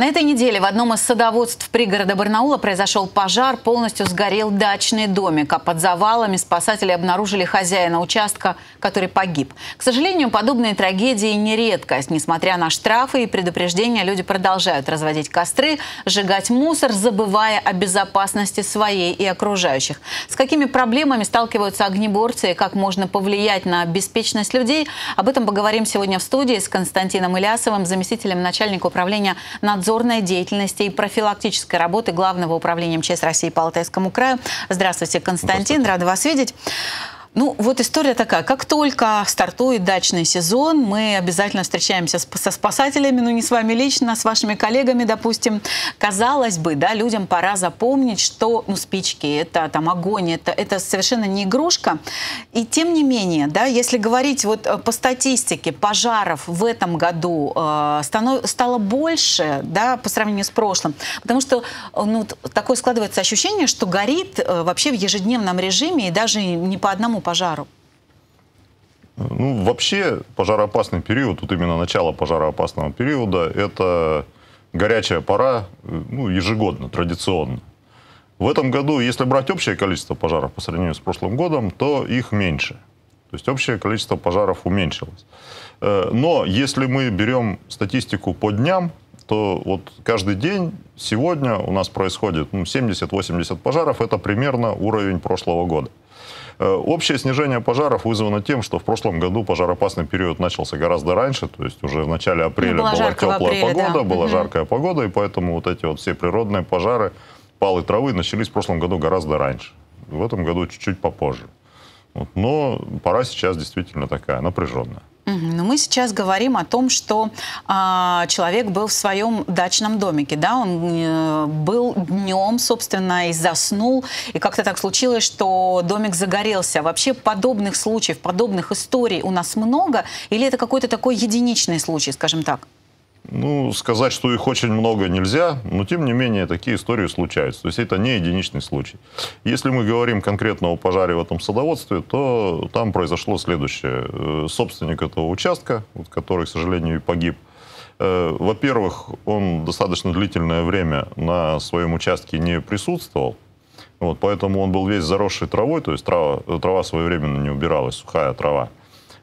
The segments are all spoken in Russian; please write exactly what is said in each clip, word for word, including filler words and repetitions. На этой неделе в одном из садоводств пригорода Барнаула произошел пожар, полностью сгорел дачный домик, а под завалами спасатели обнаружили хозяина участка, который погиб. К сожалению, подобные трагедии не редкость. Несмотря на штрафы и предупреждения, люди продолжают разводить костры, сжигать мусор, забывая о безопасности своей и окружающих. С какими проблемами сталкиваются огнеборцы и как можно повлиять на беспечность людей, об этом поговорим сегодня в студии с Константином Илясовым, заместителем начальника управления надзорной деятельности и профилактической работы Главного управления МЧС России по Алтайскому краю. Здравствуйте, Константин, рада вас видеть. Ну, вот история такая. Как только стартует дачный сезон, мы обязательно встречаемся с, со спасателями, ну, не с вами лично, а с вашими коллегами, допустим. Казалось бы, да, людям пора запомнить, что, ну, спички, это там огонь, это, это совершенно не игрушка. И тем не менее, да, если говорить вот по статистике, пожаров в этом году э, станов, стало больше, да, по сравнению с прошлым. Потому что, ну, такое складывается ощущение, что горит э, вообще в ежедневном режиме и даже не по одному пожару? Ну, вообще пожароопасный период, вот именно начало пожароопасного периода, это горячая пора, ну, ежегодно, традиционно. В этом году, если брать общее количество пожаров по сравнению с прошлым годом, то их меньше. То есть общее количество пожаров уменьшилось. Но если мы берем статистику по дням, то вот каждый день сегодня у нас происходит, ну, семьдесят-восемьдесят пожаров, это примерно уровень прошлого года. Общее снижение пожаров вызвано тем, что в прошлом году пожароопасный период начался гораздо раньше, то есть уже в начале апреля была теплая погода, да. была угу. жаркая погода, и поэтому вот эти вот все природные пожары, палы травы начались в прошлом году гораздо раньше. В этом году чуть-чуть попозже. Вот. Но пора сейчас действительно такая напряженная. Но мы сейчас говорим о том, что э, человек был в своем дачном домике, да, он э, был днем, собственно, и заснул, и как-то так случилось, что домик загорелся. Вообще подобных случаев, подобных историй у нас много, или это какой-то такой единичный случай, скажем так? Ну, сказать, что их очень много, нельзя, но тем не менее такие истории случаются. То есть это не единичный случай. Если мы говорим конкретно о пожаре в этом садоводстве, то там произошло следующее. Собственник этого участка, который, к сожалению, и погиб, во-первых, он достаточно длительное время на своем участке не присутствовал, вот, поэтому он был весь заросший травой, то есть трава, трава своевременно не убиралась, сухая трава.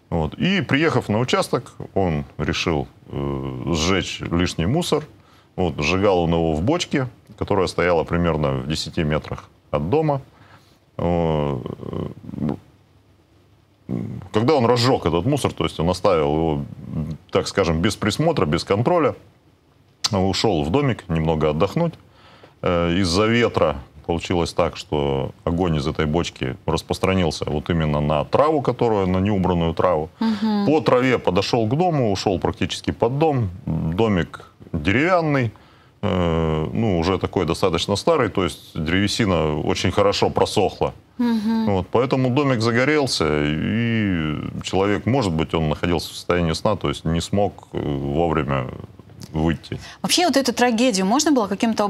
Вот. И, приехав на участок, он решил э, сжечь лишний мусор. Вот, сжигал он его в бочке, которая стояла примерно в десяти метрах от дома. Когда он разжег этот мусор, то есть он оставил его, так скажем, без присмотра, без контроля, ушел в домик немного отдохнуть. Из-за ветра получилось так, что огонь из этой бочки распространился вот именно на траву, которую, на неубранную траву. Угу. По траве подошел к дому, ушел практически под дом. Домик деревянный, э, ну, уже такой достаточно старый, то есть древесина очень хорошо просохла. Угу. Вот, поэтому домик загорелся, и человек, может быть, он находился в состоянии сна, то есть не смог вовремя выйти. Вообще вот эту трагедию можно было каким-то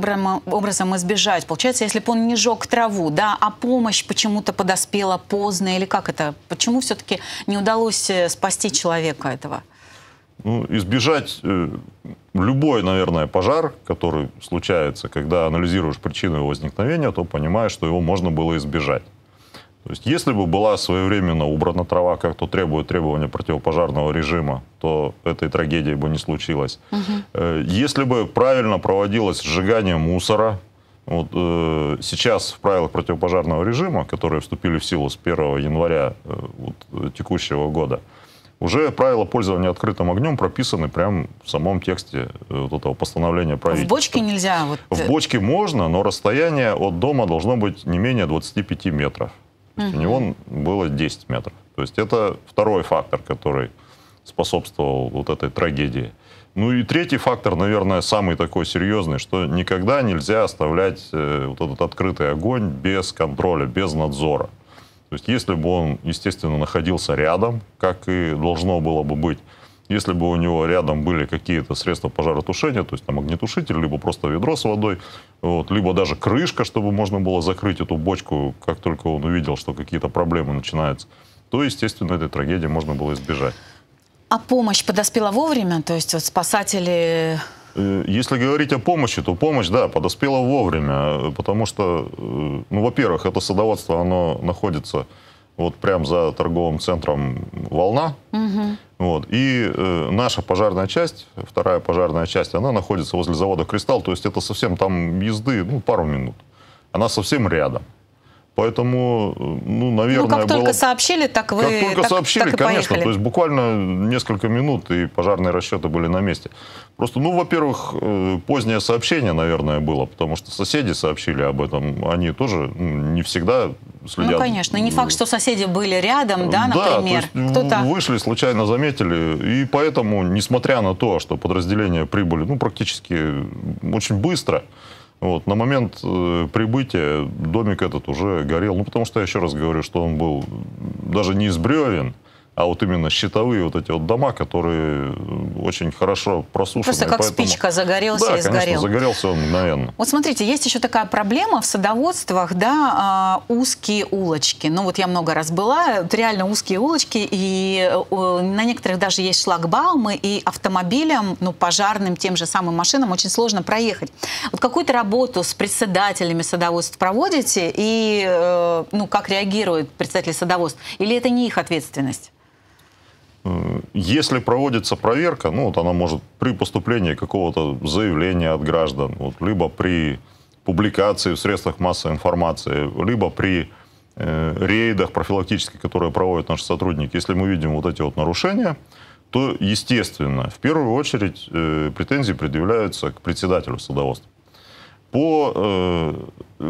образом избежать? Получается, если бы он не жег траву, да, а помощь почему-то подоспела поздно, или как это? Почему все-таки не удалось спасти человека этого? Ну, избежать э, любой, наверное, пожар, который случается, когда анализируешь причину его возникновения, то понимаешь, что его можно было избежать. То есть, если бы была своевременно убрана трава, как то требует требования противопожарного режима, то этой трагедии бы не случилось. Угу. Если бы правильно проводилось сжигание мусора, вот, э, сейчас в правилах противопожарного режима, которые вступили в силу с первого января э, вот, текущего года, уже правила пользования открытым огнем прописаны прямо в самом тексте вот этого постановления правительства. В бочке нельзя? Вот... В бочке можно, но расстояние от дома должно быть не менее двадцати пяти метров. Uh-huh. У него было десять метров. То есть это второй фактор, который способствовал вот этой трагедии. Ну и третий фактор, наверное, самый такой серьезный, что никогда нельзя оставлять э, вот этот открытый огонь без контроля, без надзора. То есть если бы он, естественно, находился рядом, как и должно было бы быть, если бы у него рядом были какие-то средства пожаротушения, то есть там огнетушитель, либо просто ведро с водой, вот, либо даже крышка, чтобы можно было закрыть эту бочку, как только он увидел, что какие-то проблемы начинаются, то, естественно, этой трагедии можно было избежать. А помощь подоспела вовремя? То есть вот спасатели... Если говорить о помощи, то помощь, да, подоспела вовремя, потому что, ну, во-первых, это садоводство, оно находится вот прямо за торговым центром «Волна». Угу. Вот. И э, наша пожарная часть, вторая пожарная часть, она находится возле завода «Кристалл», то есть это совсем там езды, ну, пару минут. Она совсем рядом. Поэтому, ну, наверное... Ну, как было... только сообщили, так вы... Как только так, сообщили, так конечно. Поехали. То есть буквально несколько минут, и пожарные расчеты были на месте. Просто, ну, во-первых, позднее сообщение, наверное, было, потому что соседи сообщили об этом. Они тоже не всегда следят. Ну, конечно. Не факт, что соседи были рядом, да, например. Да, то есть вышли, случайно заметили. И поэтому, несмотря на то, что подразделения прибыли, ну, практически очень быстро... Вот, на момент э, прибытия домик этот уже горел, ну, потому что, я еще раз говорю, что он был даже не из бревен, а вот именно щитовые вот эти вот дома, которые очень хорошо просушены. Просто как поэтому... спичка загорелся, да, и сгорел. Конечно, загорелся он мгновенно. Вот смотрите, есть еще такая проблема в садоводствах, да, узкие улочки. Ну вот я много раз была, реально узкие улочки, и на некоторых даже есть шлагбаумы, и автомобилям, ну, пожарным, тем же самым машинам очень сложно проехать. Вот какую-то работу с председателями садоводств проводите, и, ну, как реагируют председатели садоводств? Или это не их ответственность? Если проводится проверка, ну, вот она может при поступлении какого-то заявления от граждан, вот, либо при публикации в средствах массовой информации, либо при э, рейдах профилактических, которые проводят наши сотрудники, если мы видим вот эти вот нарушения, то, естественно, в первую очередь э, претензии предъявляются к председателю садоводства. По э,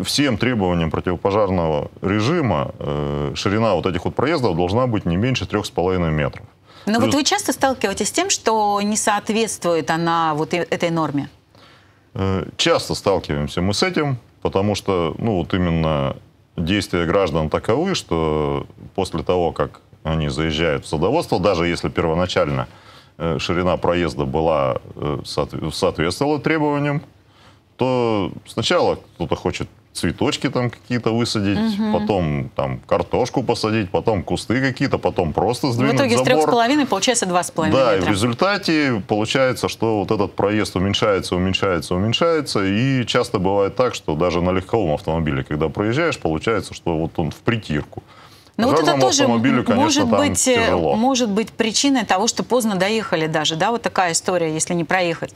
всем требованиям противопожарного режима э, ширина вот этих вот проездов должна быть не меньше трёх с половиной метров. Но плюс... вот вы часто сталкиваетесь с тем, что не соответствует она вот этой норме? Часто сталкиваемся мы с этим, потому что, ну, вот именно действия граждан таковы, что после того, как они заезжают в садоводство, даже если первоначально ширина проезда была, соответствовала требованиям, то сначала кто-то хочет цветочки там какие-то высадить, угу. потом там картошку посадить, потом кусты какие-то, потом просто сдвинуть забор. В итоге с трех с половиной получается два с половиной метра. Да, и в результате получается, что вот этот проезд уменьшается, уменьшается, уменьшается, и часто бывает так, что даже на легковом автомобиле, когда проезжаешь, получается, что вот он в притирку. Но вот это тоже конечно, может, быть, может быть причиной того, что поздно доехали даже, да, вот такая история, если не проехать.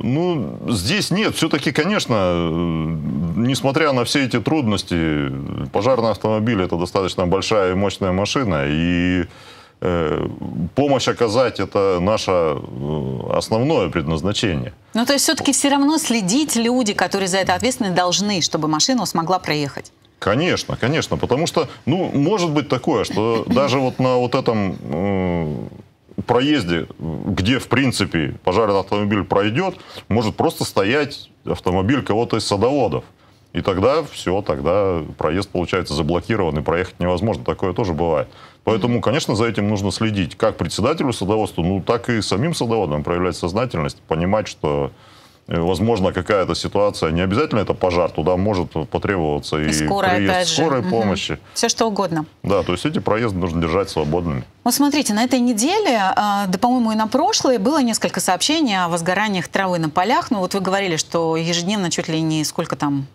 Ну, здесь нет. Все-таки, конечно, несмотря на все эти трудности, пожарный автомобиль – это достаточно большая и мощная машина. И э, помощь оказать – это наше основное предназначение. Ну, то есть все-таки все равно следить люди, которые за это ответственны, должны, чтобы машина смогла проехать. Конечно, конечно. Потому что, ну, может быть такое, что даже вот на вот этом... Э, проезде, где, в принципе, пожарный автомобиль пройдет, может просто стоять автомобиль кого-то из садоводов. И тогда все, тогда проезд получается заблокирован, и проехать невозможно. Такое тоже бывает. Поэтому, конечно, за этим нужно следить. Как председателю садоводства, ну, так и самим садоводам проявлять сознательность, понимать, что... Возможно, какая-то ситуация, не обязательно это пожар, туда может потребоваться и, и скорая, приезд скорой помощи. Угу. Все что угодно. Да, то есть эти проезды нужно держать свободными. Вот смотрите, на этой неделе, да, по-моему, и на прошлой, было несколько сообщений о возгораниях травы на полях. Ну, вот вы говорили, что ежедневно чуть ли не сколько там...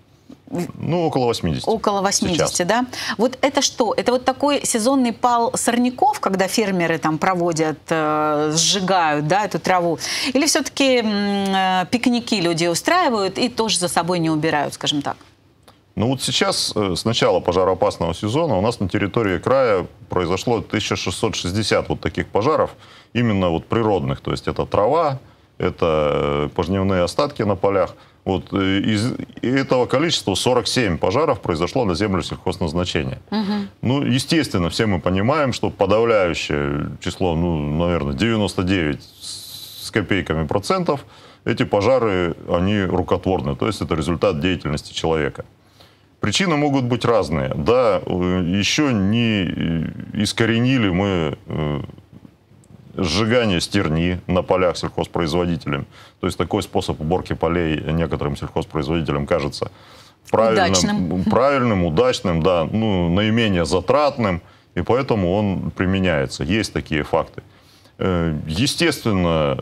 Ну, около восьмидесяти. Около восьмидесяти, сейчас. Да. Вот это что? Это вот такой сезонный пал сорняков, когда фермеры там проводят, э, сжигают, да, эту траву? Или все-таки э, пикники люди устраивают и тоже за собой не убирают, скажем так? Ну, вот сейчас, э, с начала пожароопасного сезона, у нас на территории края произошло тысяча шестьсот шестьдесят вот таких пожаров, именно вот природных. То есть это трава, это пожневные остатки на полях. Вот из этого количества сорок семь пожаров произошло на землю сельхозназначения. Угу. Ну, естественно, все мы понимаем, что подавляющее число, ну, наверное, девяносто девять с копейками процентов, эти пожары, они рукотворны, то есть это результат деятельности человека. Причины могут быть разные. Да, еще не искоренили мы... сжигание стерни на полях сельхозпроизводителям. То есть такой способ уборки полей некоторым сельхозпроизводителям кажется правильным, удачным, правильным, удачным, да, ну, наименее затратным, и поэтому он применяется. Есть такие факты. Естественно,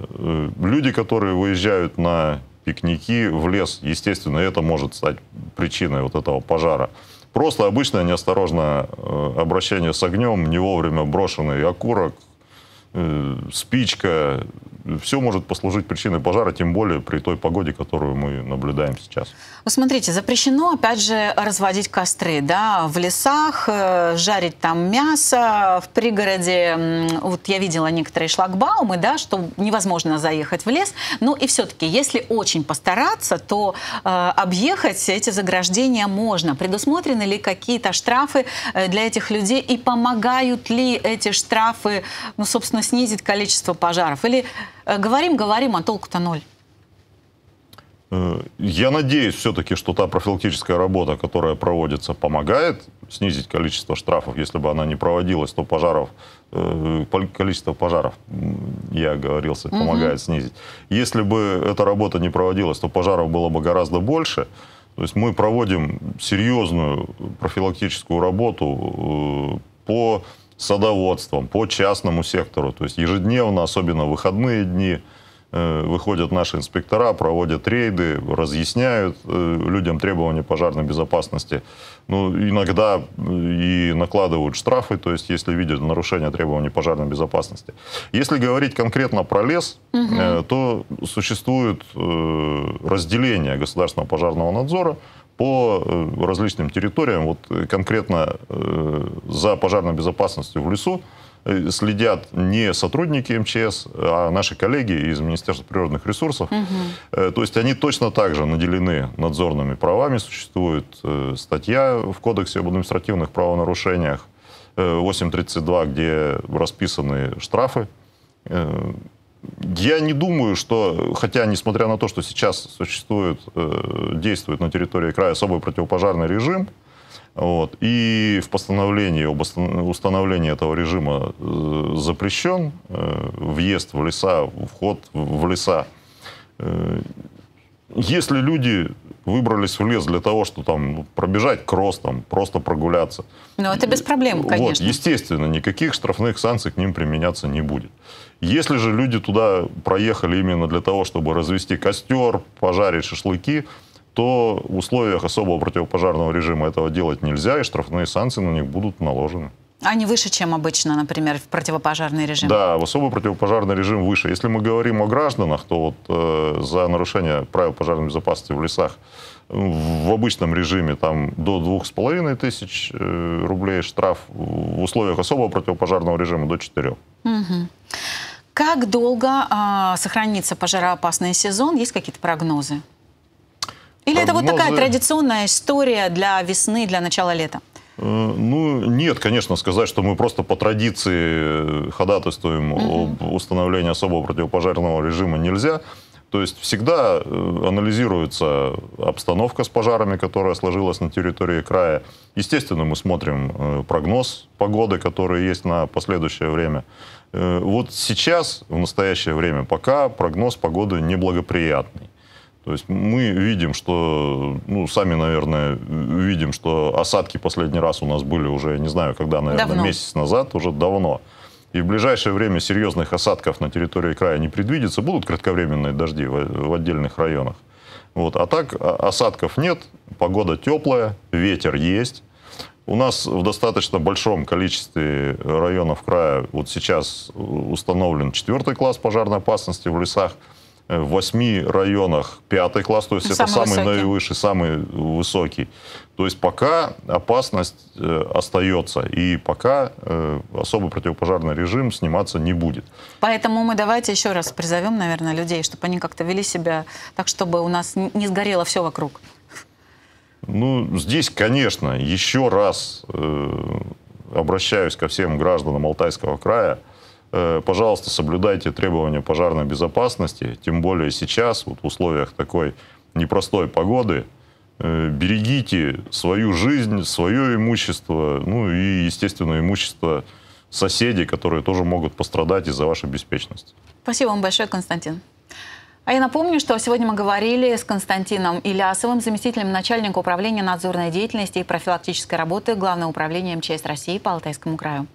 люди, которые выезжают на пикники в лес, естественно, это может стать причиной вот этого пожара. Просто обычное неосторожное обращение с огнем, не вовремя брошенный окурок, спичка, все может послужить причиной пожара, тем более при той погоде, которую мы наблюдаем сейчас. Вы смотрите, запрещено, опять же, разводить костры, да, в лесах, жарить там мясо, в пригороде, вот я видела некоторые шлагбаумы, да, что невозможно заехать в лес, но и все-таки, если очень постараться, то э, объехать эти заграждения можно. Предусмотрены ли какие-то штрафы для этих людей и помогают ли эти штрафы, ну, собственно, снизить количество пожаров? Или говорим, говорим, а толку-то ноль? Я надеюсь все-таки, что та профилактическая работа, которая проводится, помогает снизить количество штрафов. Если бы она не проводилась, то пожаров, количество пожаров, я оговорился, помогает угу. снизить. Если бы эта работа не проводилась, то пожаров было бы гораздо больше. То есть мы проводим серьезную профилактическую работу по садоводством, по частному сектору. То есть ежедневно, особенно в выходные дни, выходят наши инспектора, проводят рейды, разъясняют людям требования пожарной безопасности. Ну, иногда и накладывают штрафы, то есть если видят нарушение требований пожарной безопасности. Если говорить конкретно про лес, угу. то существует разделение государственного пожарного надзора по различным территориям. Вот конкретно за пожарной безопасностью в лесу следят не сотрудники МЧС, а наши коллеги из Министерства природных ресурсов. Угу. То есть они точно так же наделены надзорными правами. Существует статья в Кодексе об административных правонарушениях восемь тридцать два, где расписаны штрафы. Я не думаю, что, хотя, несмотря на то, что сейчас существует, действует на территории края особый противопожарный режим, вот, и в постановлении об установлении этого режима запрещен въезд в леса, вход в леса, если люди выбрались в лес для того, чтобы там пробежать кросс, там, просто прогуляться. Ну, это без проблем, конечно. Вот, естественно, никаких штрафных санкций к ним применяться не будет. Если же люди туда проехали именно для того, чтобы развести костер, пожарить шашлыки, то в условиях особого противопожарного режима этого делать нельзя, и штрафные санкции на них будут наложены. Они выше, чем обычно, например, в противопожарный режим? Да, в особый противопожарный режим выше. Если мы говорим о гражданах, то вот э, за нарушение правил пожарной безопасности в лесах в обычном режиме там до двух с половиной тысяч э, рублей штраф, в условиях особого противопожарного режима до четырёх. Угу. Как долго э, сохранится пожароопасный сезон? Есть какие-то прогнозы? Или прогнозы... это вот такая традиционная история для весны, для начала лета? Ну, нет, конечно, сказать, что мы просто по традиции ходатайствуем Mm-hmm. об установлении особого противопожарного режима нельзя. То есть всегда анализируется обстановка с пожарами, которая сложилась на территории края. Естественно, мы смотрим прогноз погоды, который есть на последующее время. Вот сейчас, в настоящее время, пока прогноз погоды неблагоприятный. То есть мы видим, что, ну, сами, наверное, видим, что осадки последний раз у нас были уже, не знаю, когда, наверное, давно. месяц назад, уже давно. И в ближайшее время серьезных осадков на территории края не предвидится, будут кратковременные дожди в, в отдельных районах. Вот. А так осадков нет, погода теплая, ветер есть. У нас в достаточно большом количестве районов края вот сейчас установлен четвертый класс пожарной опасности в лесах. В восьми районах пятый класс, то есть самый это самый высокий. наивысший, самый высокий. То есть пока опасность э, остается, и пока э, особый противопожарный режим сниматься не будет. Поэтому мы давайте еще раз призовем, наверное, людей, чтобы они как-то вели себя так, чтобы у нас не сгорело все вокруг. Ну, здесь, конечно, еще раз э, обращаюсь ко всем гражданам Алтайского края. Пожалуйста, соблюдайте требования пожарной безопасности, тем более сейчас, вот в условиях такой непростой погоды. Берегите свою жизнь, свое имущество, ну и, естественно, имущество соседей, которые тоже могут пострадать из-за вашей беспечности. Спасибо вам большое, Константин. А я напомню, что сегодня мы говорили с Константином Илясовым, заместителем начальника управления надзорной деятельности и профилактической работы Главного управления МЧС России по Алтайскому краю.